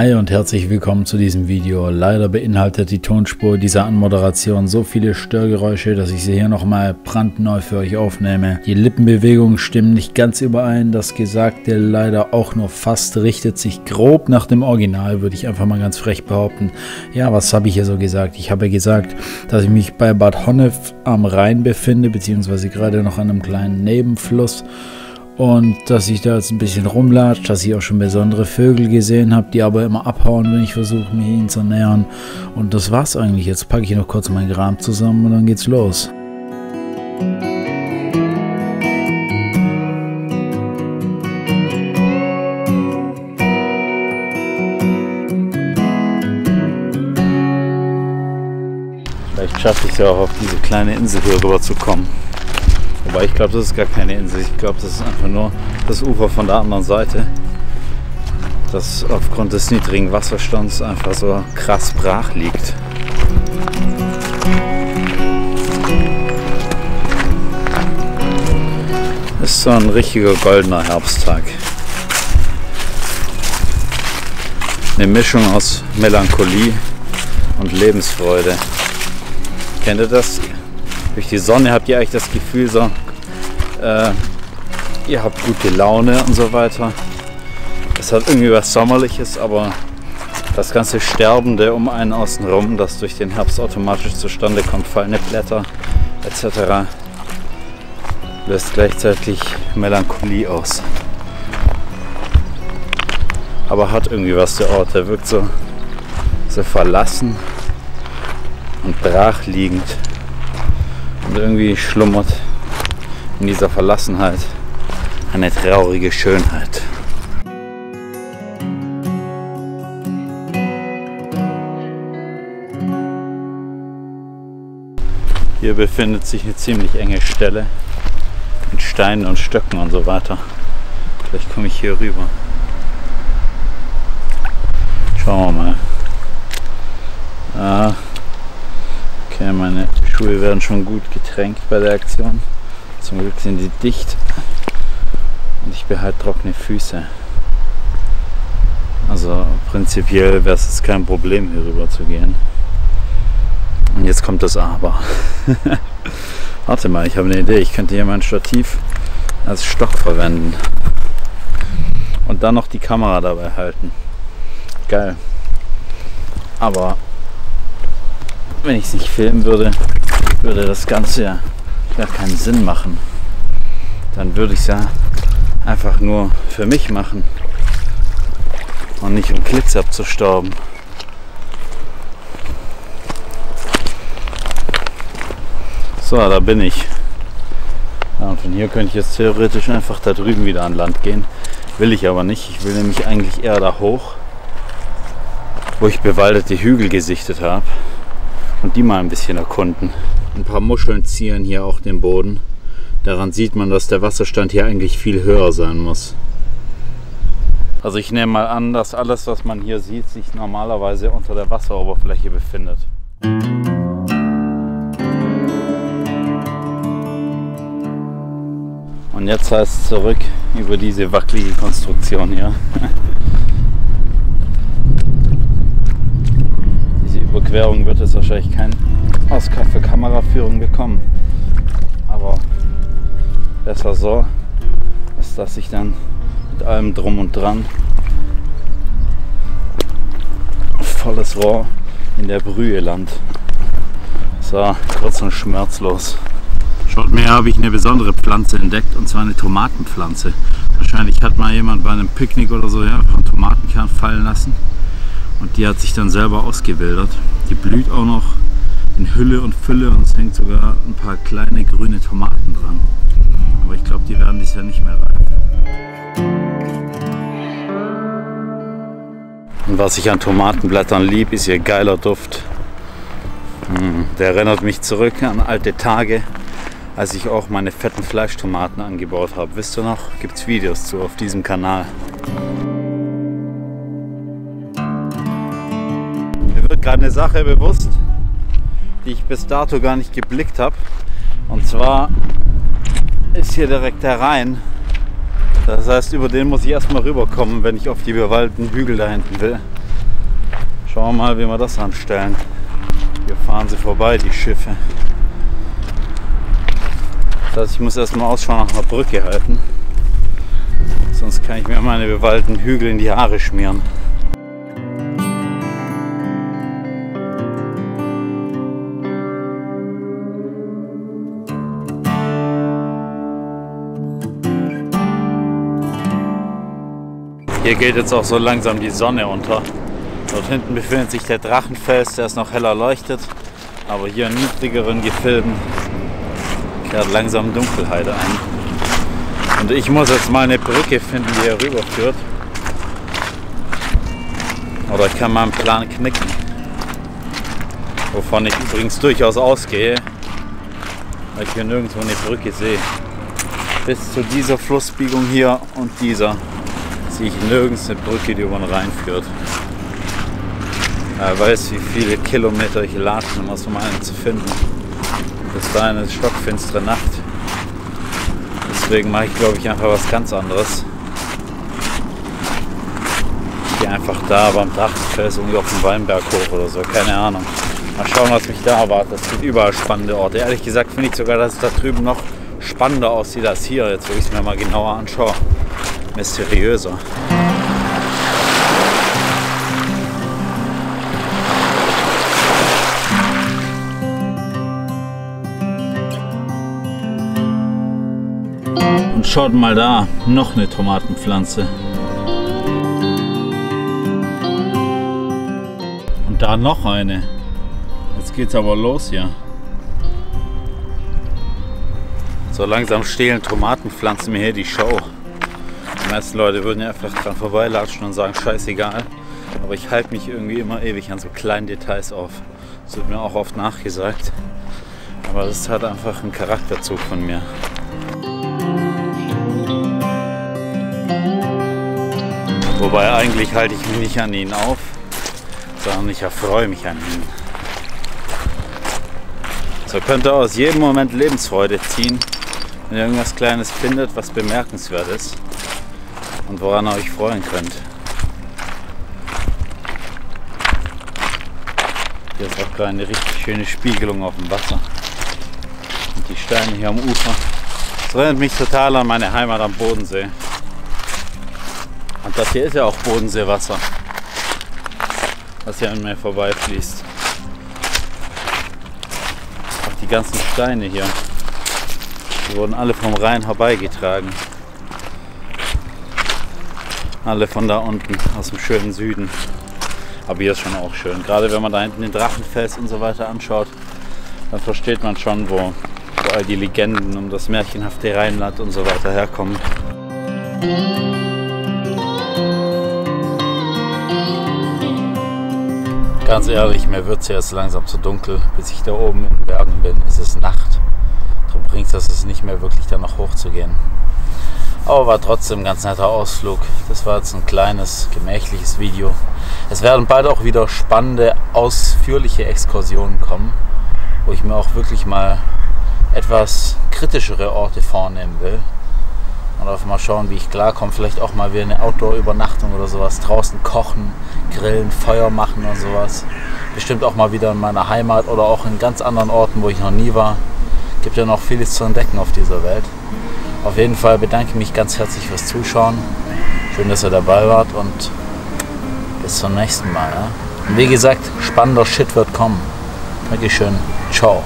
Hi und herzlich willkommen zu diesem Video. Leider beinhaltet die Tonspur dieser Anmoderation so viele Störgeräusche, dass ich sie hier nochmal brandneu für euch aufnehme. Die Lippenbewegungen stimmen nicht ganz überein, das Gesagte leider auch nur fast, richtet sich grob nach dem Original, würde ich einfach mal ganz frech behaupten. Ja, was habe ich hier so gesagt? Ich habe gesagt, dass ich mich bei Bad Honnef am Rhein befinde, beziehungsweise gerade noch an einem kleinen Nebenfluss. Und dass ich da jetzt ein bisschen rumlatsche, dass ich auch schon besondere Vögel gesehen habe, die aber immer abhauen, wenn ich versuche, mich ihnen zu nähern. Und das war's eigentlich. Jetzt packe ich noch kurz meinen Kram zusammen und dann geht's los. Vielleicht schaffe ich es ja auch, auf diese kleine Insel hier rüber zu kommen. Wobei ich glaube, das ist gar keine Insel. Ich glaube, das ist einfach nur das Ufer von der anderen Seite, das aufgrund des niedrigen Wasserstands einfach so krass brach liegt. Ist so ein richtiger goldener Herbsttag. Eine Mischung aus Melancholie und Lebensfreude. Kennt ihr das? Durch die Sonne habt ihr eigentlich das Gefühl, so, ihr habt gute Laune und so weiter. Es hat irgendwie was Sommerliches, aber das ganze Sterbende um einen außen rum, das durch den Herbst automatisch zustande kommt, fallende Blätter etc., löst gleichzeitig Melancholie aus. Aber hat irgendwie was, der Ort, der wirkt so verlassen und brachliegend. Und irgendwie schlummert in dieser Verlassenheit eine traurige Schönheit. Hier befindet sich eine ziemlich enge Stelle mit Steinen und Stöcken und so weiter. Vielleicht komme ich hier rüber. Schauen wir mal. Ah. Okay, meine Schuhe werden schon gut getränkt bei der Aktion. Zum Glück sind die dicht und ich behalte trockene Füße. Also prinzipiell wäre es jetzt kein Problem, hier rüber zu gehen. Und jetzt kommt das Aber. Warte mal, ich habe eine Idee. Ich könnte hier mein Stativ als Stock verwenden und dann noch die Kamera dabei halten. Geil. Aber wenn ich es nicht filmen würde, würde das Ganze ja gar keinen Sinn machen. Dann würde ich es ja einfach nur für mich machen und nicht um Klicks abzustauben. So, da bin ich. Ja, und von hier könnte ich jetzt theoretisch einfach da drüben wieder an Land gehen. Will ich aber nicht. Ich will nämlich eigentlich eher da hoch, wo ich bewaldete Hügel gesichtet habe. Und die mal ein bisschen erkunden. Ein paar Muscheln zieren hier auch den Boden. Daran sieht man, dass der Wasserstand hier eigentlich viel höher sein muss. Also ich nehme mal an, dass alles, was man hier sieht, sich normalerweise unter der Wasseroberfläche befindet. Und jetzt heißt es zurück über diese wackelige Konstruktion hier. Querung wird es wahrscheinlich keinen Oscar für Kameraführung bekommen. Aber besser so, als dass ich dann mit allem Drum und Dran volles Rohr in der Brühe land. So, kurz und schmerzlos. Schaut mir, habe ich eine besondere Pflanze entdeckt, und zwar eine Tomatenpflanze. Wahrscheinlich hat mal jemand bei einem Picknick oder so ja, einen Tomatenkern fallen lassen. Und die hat sich dann selber ausgewildert. Die blüht auch noch in Hülle und Fülle und es hängt sogar ein paar kleine grüne Tomaten dran. Aber ich glaube, die werden dieses Jahr nicht mehr reif. Und was ich an Tomatenblättern liebe, ist ihr geiler Duft. Der erinnert mich zurück an alte Tage, als ich auch meine fetten Fleischtomaten angebaut habe. Wisst ihr noch? Gibt es Videos zu auf diesem Kanal. Eine Sache bewusst, die ich bis dato gar nicht geblickt habe, und zwar ist hier direkt der Rhein. Das heißt, über den muss ich erstmal rüberkommen, wenn ich auf die bewaldeten Hügel da hinten will. Schauen wir mal, wie wir das anstellen. Hier fahren sie vorbei, die Schiffe. Das heißt, ich muss erstmal Ausschau nach einer Brücke halten. Sonst kann ich mir meine bewaldeten Hügel in die Haare schmieren. Hier geht jetzt auch so langsam die Sonne unter. Dort hinten befindet sich der Drachenfels, der ist noch heller leuchtet. Aber hier in niedrigeren Gefilden kehrt langsam Dunkelheit ein. Und ich muss jetzt mal eine Brücke finden, die hier rüber führt. Oder ich kann meinen Plan knicken. Wovon ich übrigens durchaus ausgehe, weil ich hier nirgendwo eine Brücke sehe. Bis zu dieser Flussbiegung hier und dieser sehe ich nirgends eine Brücke, die über den Rhein führt. Wer weiß, wie viele Kilometer ich latschen muss, um einen zu finden. Bis dahin ist stockfinstere Nacht. Deswegen mache ich, glaube ich, einfach was ganz anderes. Ich gehe einfach da beim Drachenfels irgendwie auf den Weinberghof oder so, keine Ahnung. Mal schauen, was mich da erwartet. Es gibt überall spannende Orte. Ehrlich gesagt finde ich sogar, dass es da drüben noch spannender aussieht als hier. Jetzt, wo ich es mir mal genauer anschaue. Mysteriöser. Und schaut mal da, noch eine Tomatenpflanze. Und da noch eine. Jetzt geht's aber los hier. So langsam stehlen Tomatenpflanzen mir hier die Show. Die meisten Leute würden ja einfach dran vorbeilatschen und sagen, scheißegal. Aber ich halte mich irgendwie immer ewig an so kleinen Details auf. Das wird mir auch oft nachgesagt. Aber das hat einfach einen Charakterzug von mir. Wobei eigentlich halte ich mich nicht an ihnen auf, sondern ich erfreue mich an ihnen. So könnt ihr aus jedem Moment Lebensfreude ziehen, wenn ihr irgendwas Kleines findet, was bemerkenswert ist und woran ihr euch freuen könnt. Hier ist auch gerade eine richtig schöne Spiegelung auf dem Wasser. Und die Steine hier am Ufer. Das erinnert mich total an meine Heimat am Bodensee. Und das hier ist ja auch Bodenseewasser, was hier an mir vorbeifließt. Auch die ganzen Steine hier, die wurden alle vom Rhein herbeigetragen. Alle von da unten, aus dem schönen Süden. Aber hier ist schon auch schön. Gerade wenn man da hinten den Drachenfels und so weiter anschaut, dann versteht man schon, wo all die Legenden um das märchenhafte Rheinland und so weiter herkommen. Ganz ehrlich, mir wird es jetzt langsam zu dunkel, bis ich da oben in den Bergen bin. Es ist Nacht, darum bringt es nicht mehr wirklich, da noch hoch zu gehen. Aber war trotzdem ein ganz netter Ausflug. Das war jetzt ein kleines, gemächliches Video. Es werden bald auch wieder spannende, ausführliche Exkursionen kommen, wo ich mir auch wirklich mal etwas kritischere Orte vornehmen will. Und einfach mal schauen, wie ich klarkomme. Vielleicht auch mal wieder eine Outdoor-Übernachtung oder sowas. Draußen kochen, grillen, Feuer machen und sowas. Bestimmt auch mal wieder in meiner Heimat oder auch in ganz anderen Orten, wo ich noch nie war. Gibt ja noch vieles zu entdecken auf dieser Welt. Auf jeden Fall bedanke ich mich ganz herzlich fürs Zuschauen. Schön, dass ihr dabei wart und bis zum nächsten Mal. Ja? Und wie gesagt, spannender Shit wird kommen. Dankeschön. Ciao.